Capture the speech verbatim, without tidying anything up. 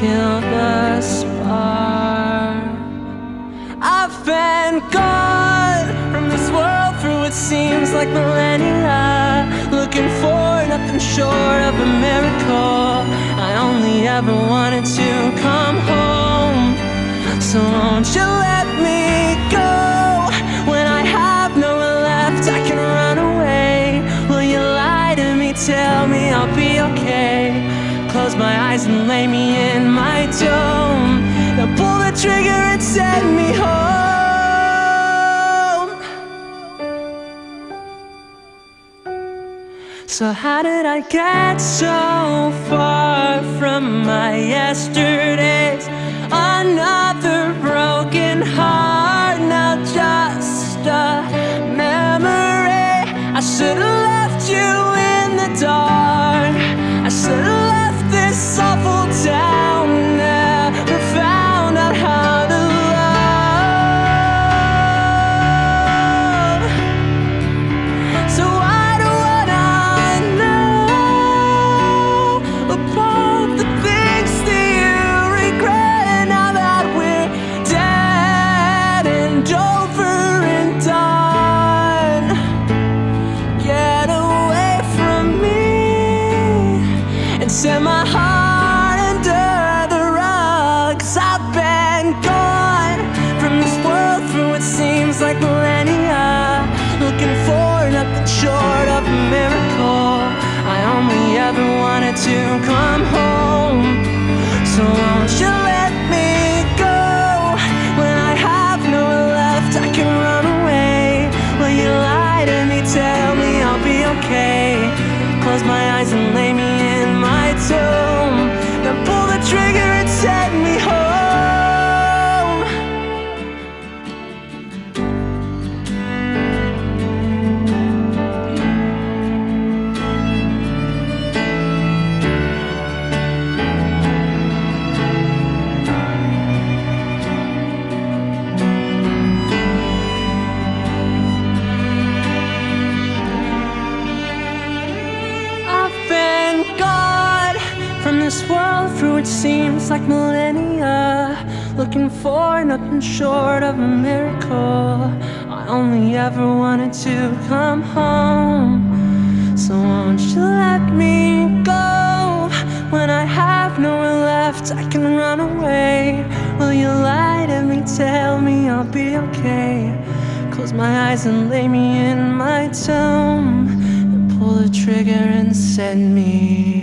kill the spark. I've been gone from this world through what seems like millennia, looking for nothing short of a miracle. I only ever wanted to come home, so won't you let me go? When I have no one left, I can run away. Will you lie to me, tell me I'll be okay? Close my eyes and lay me in my dome. Now pull the trigger and send me home. So how did I get so far from my yesterdays? Another broken heart, now just a memory. I should've left you in the dark. I should've this awful town, never found out how to love. So why do I know about the things that you regret now that we're dead and over and done? Get away from me and send my heart like millennia, looking for nothing short of a miracle. I only ever wanted to come home, so won't you let me go? When I have no one left, I can run away. Will you lie to me, tell me I'll be okay? Close my eyes and lay me in my tomb. Now pull the trigger and set me home. This world through it seems like millennia, looking for nothing short of a miracle. I only ever wanted to come home, so won't you let me go? When I have no one left, I can run away. Will you lie to me, tell me I'll be okay? Close my eyes and lay me in my tomb, and pull the trigger and send me